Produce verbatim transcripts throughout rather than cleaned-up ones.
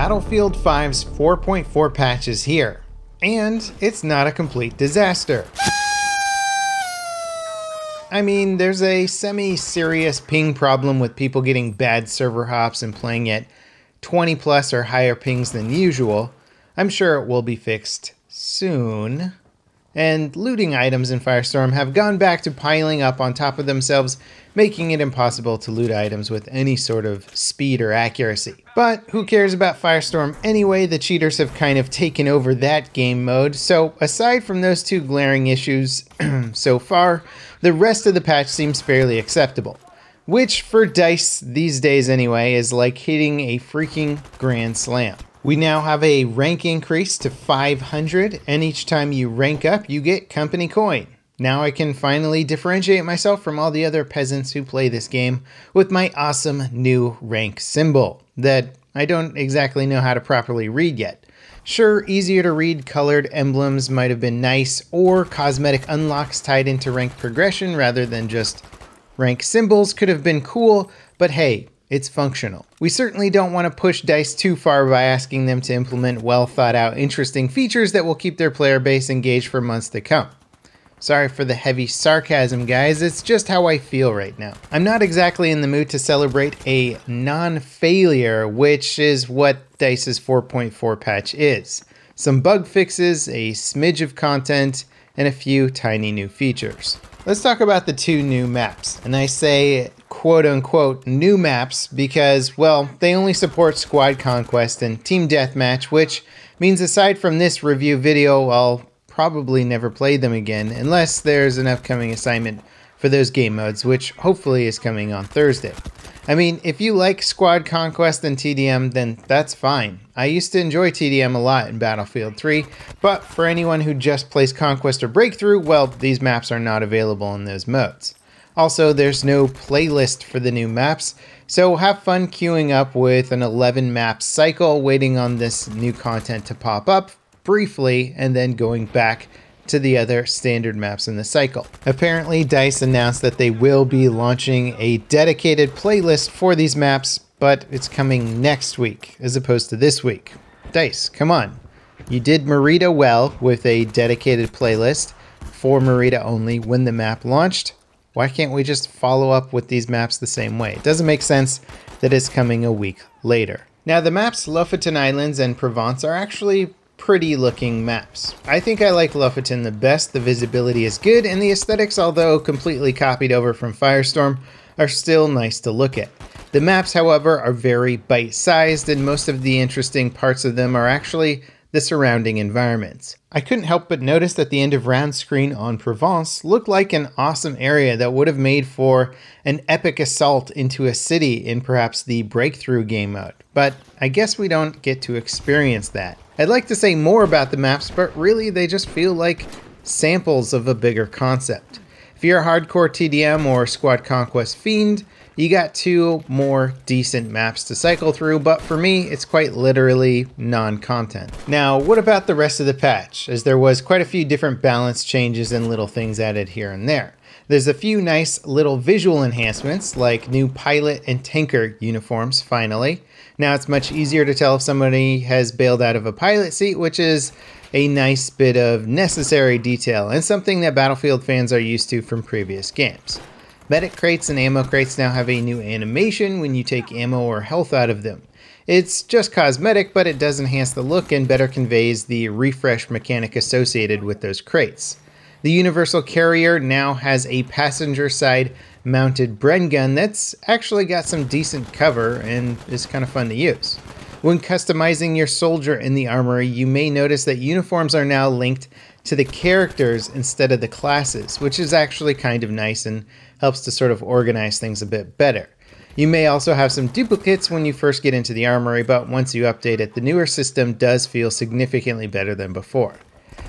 Battlefield five's four point four patch is here, and it's not a complete disaster. I mean, there's a semi-serious ping problem with people getting bad server hops and playing at twenty plus or higher pings than usual. I'm sure it will be fixed soon. And looting items in Firestorm have gone back to piling up on top of themselves, making it impossible to loot items with any sort of speed or accuracy. But who cares about Firestorm anyway? The cheaters have kind of taken over that game mode. So aside from those two glaring issues so far, the rest of the patch seems fairly acceptable, which for DICE these days anyway is like hitting a freaking grand slam. We now have a rank increase to five hundred, and each time you rank up you get company coin. Now I can finally differentiate myself from all the other peasants who play this game with my awesome new rank symbol that I don't exactly know how to properly read yet. Sure, easier to read colored emblems might have been nice, or cosmetic unlocks tied into rank progression rather than just rank symbols could have been cool, but hey, it's functional. We certainly don't want to push DICE too far by asking them to implement well thought out interesting features that will keep their player base engaged for months to come. Sorry for the heavy sarcasm, guys, it's just how I feel right now. I'm not exactly in the mood to celebrate a non-failure, which is what DICE's four point four patch is. Some bug fixes, a smidge of content, and a few tiny new features. Let's talk about the two new maps, and I say quote-unquote new maps because, well, they only support Squad Conquest and Team Deathmatch, which means aside from this review video, I'll probably never play them again unless there's an upcoming assignment for those game modes, which hopefully is coming on Thursday. I mean, if you like Squad Conquest and T D M, then that's fine. I used to enjoy T D M a lot in Battlefield three, but for anyone who just plays Conquest or Breakthrough, well, these maps are not available in those modes. Also, there's no playlist for the new maps, so have fun queuing up with an eleven map cycle, waiting on this new content to pop up briefly, and then going back to the other standard maps in the cycle. Apparently, DICE announced that they will be launching a dedicated playlist for these maps, but it's coming next week as opposed to this week. DICE, come on. You did Marita well with a dedicated playlist for Marita only when the map launched. Why can't we just follow up with these maps the same way? It doesn't make sense that it's coming a week later. Now, the maps Lofoten Islands and Provence are actually pretty looking maps. I think I like Lofoten the best. The visibility is good, and the aesthetics, although completely copied over from Firestorm, are still nice to look at. The maps, however, are very bite-sized, and most of the interesting parts of them are actually the surrounding environments. I couldn't help but notice that the end of round screen on Provence looked like an awesome area that would have made for an epic assault into a city in perhaps the Breakthrough game mode, but I guess we don't get to experience that. I'd like to say more about the maps, but really they just feel like samples of a bigger concept. If you're a hardcore T D M or Squad Conquest fiend, you got two more decent maps to cycle through, but for me, it's quite literally non-content. Now, what about the rest of the patch? As there was quite a few different balance changes and little things added here and there. There's a few nice little visual enhancements, like new pilot and tanker uniforms, finally. Now it's much easier to tell if somebody has bailed out of a pilot seat, which is a nice bit of necessary detail and something that Battlefield fans are used to from previous games. Medic crates and ammo crates now have a new animation when you take ammo or health out of them. It's just cosmetic, but it does enhance the look and better conveys the refresh mechanic associated with those crates. The Universal Carrier now has a passenger side mounted Bren gun that's actually got some decent cover and is kind of fun to use. When customizing your soldier in the armory, you may notice that uniforms are now linked to the characters instead of the classes, which is actually kind of nice and helps to sort of organize things a bit better. You may also have some duplicates when you first get into the armory, but once you update it, the newer system does feel significantly better than before.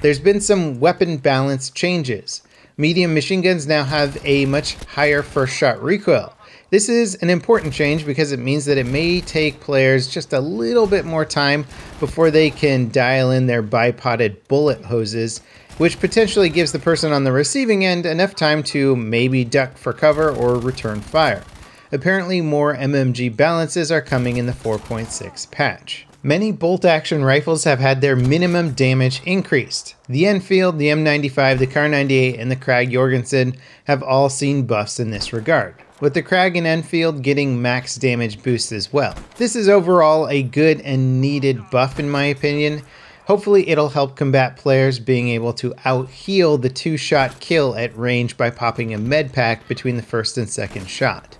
There's been some weapon balance changes. Medium machine guns now have a much higher first shot recoil. This is an important change because it means that it may take players just a little bit more time before they can dial in their bipoded bullet hoses, which potentially gives the person on the receiving end enough time to maybe duck for cover or return fire. Apparently more M M G balances are coming in the four point six patch. Many bolt-action rifles have had their minimum damage increased. The Enfield, the M ninety-five, the Kar ninety-eight, and the Krag Jorgensen have all seen buffs in this regard, with the Krag and Enfield getting max damage boosts as well. This is overall a good and needed buff in my opinion. Hopefully it'll help combat players being able to out-heal the two-shot kill at range by popping a med pack between the first and second shot.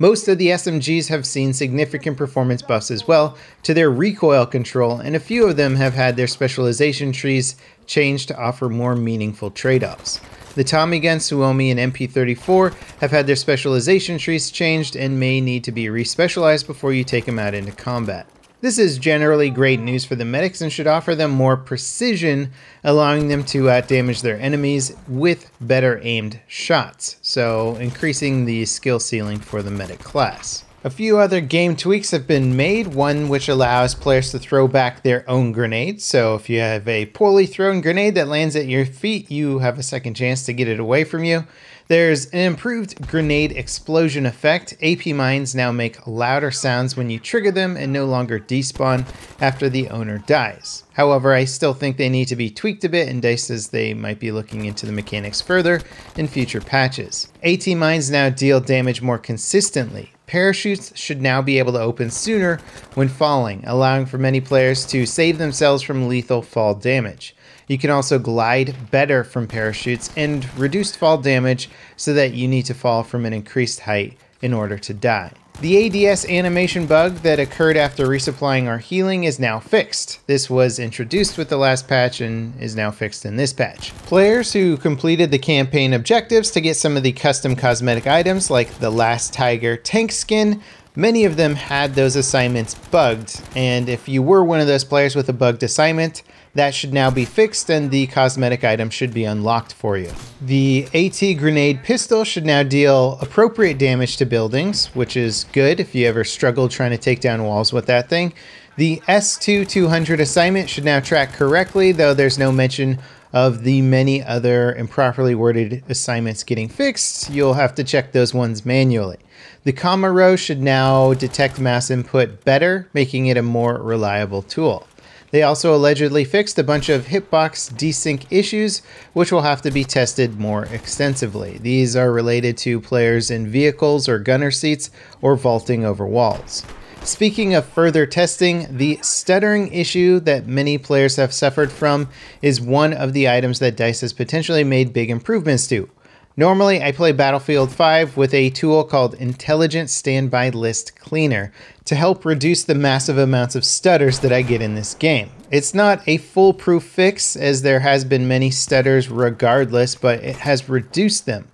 Most of the S M Gs have seen significant performance buffs as well to their recoil control, and a few of them have had their specialization trees changed to offer more meaningful trade-offs. The Tommy Gun, Suomi, and M P thirty-four have had their specialization trees changed and may need to be re-specialized before you take them out into combat. This is generally great news for the medics and should offer them more precision, allowing them to outdamage their enemies with better aimed shots, so increasing the skill ceiling for the medic class. A few other game tweaks have been made, one which allows players to throw back their own grenades, so if you have a poorly thrown grenade that lands at your feet, you have a second chance to get it away from you. There's an improved grenade explosion effect. A P mines now make louder sounds when you trigger them and no longer despawn after the owner dies. However, I still think they need to be tweaked a bit, and DICE says they might be looking into the mechanics further in future patches. AT mines now deal damage more consistently. Parachutes should now be able to open sooner when falling, allowing for many players to save themselves from lethal fall damage. You can also glide better from parachutes and reduced fall damage so that you need to fall from an increased height in order to die. The A D S animation bug that occurred after resupplying or healing is now fixed. This was introduced with the last patch and is now fixed in this patch. Players who completed the campaign objectives to get some of the custom cosmetic items like the Last Tiger tank skin, many of them had those assignments bugged, and if you were one of those players with a bugged assignment, that should now be fixed and the cosmetic item should be unlocked for you. The AT grenade pistol should now deal appropriate damage to buildings, which is good if you ever struggled trying to take down walls with that thing. The S two two hundred assignment should now track correctly, though there's no mention of the many other improperly worded assignments getting fixed. You'll have to check those ones manually. The Comma Rose should now detect mass input better, making it a more reliable tool. They also allegedly fixed a bunch of hitbox desync issues, which will have to be tested more extensively. These are related to players in vehicles or gunner seats or vaulting over walls. Speaking of further testing, the stuttering issue that many players have suffered from is one of the items that DICE has potentially made big improvements to. Normally, I play Battlefield five with a tool called Intelligent Standby List Cleaner to help reduce the massive amounts of stutters that I get in this game. It's not a foolproof fix, as there has been many stutters regardless, but it has reduced them.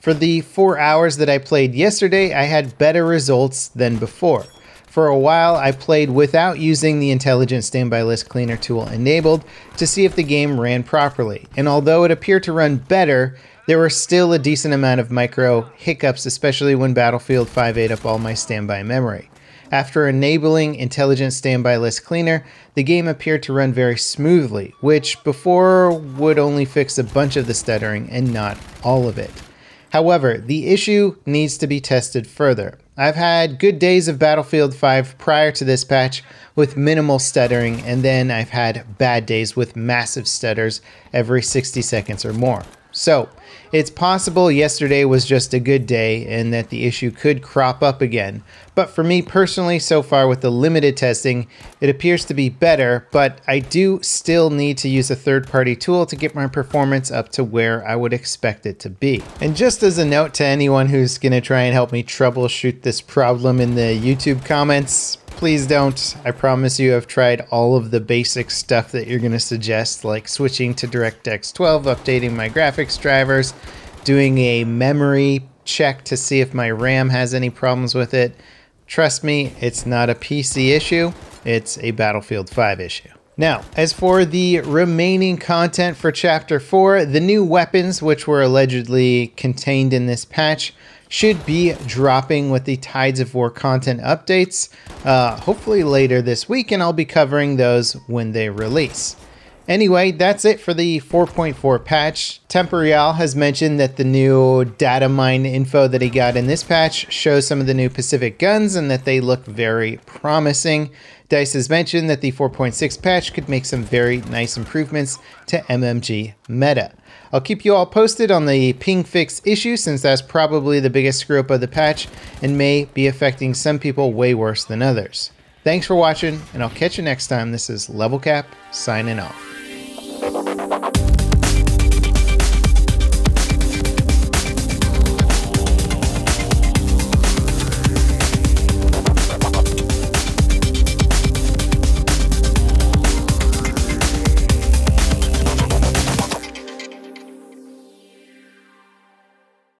For the four hours that I played yesterday, I had better results than before. For a while, I played without using the Intelligent Standby List Cleaner tool enabled to see if the game ran properly, and although it appeared to run better, there were still a decent amount of micro hiccups, especially when Battlefield five ate up all my standby memory. After enabling Intelligent Standby List Cleaner, the game appeared to run very smoothly, which before would only fix a bunch of the stuttering and not all of it. However, the issue needs to be tested further. I've had good days of Battlefield five prior to this patch with minimal stuttering, and then I've had bad days with massive stutters every sixty seconds or more. So, it's possible yesterday was just a good day and that the issue could crop up again, but for me personally, so far with the limited testing, it appears to be better, but I do still need to use a third-party tool to get my performance up to where I would expect it to be. And just as a note to anyone who's gonna try and help me troubleshoot this problem in the YouTube comments, please don't. I promise you I've tried all of the basic stuff that you're going to suggest, like switching to DirectX twelve, updating my graphics drivers, doing a memory check to see if my RAM has any problems with it. Trust me, it's not a P C issue, it's a Battlefield five issue. Now, as for the remaining content for Chapter four, the new weapons, which were allegedly contained in this patch, should be dropping with the Tides of War content updates, uh, hopefully later this week, and I'll be covering those when they release. Anyway, that's it for the four point four patch. Temporal has mentioned that the new data mine info that he got in this patch shows some of the new Pacific guns and that they look very promising. DICE has mentioned that the four point six patch could make some very nice improvements to M M G meta. I'll keep you all posted on the ping fix issue, since that's probably the biggest screw up of the patch and may be affecting some people way worse than others. Thanks for watching, and I'll catch you next time. This is LevelCap signing off.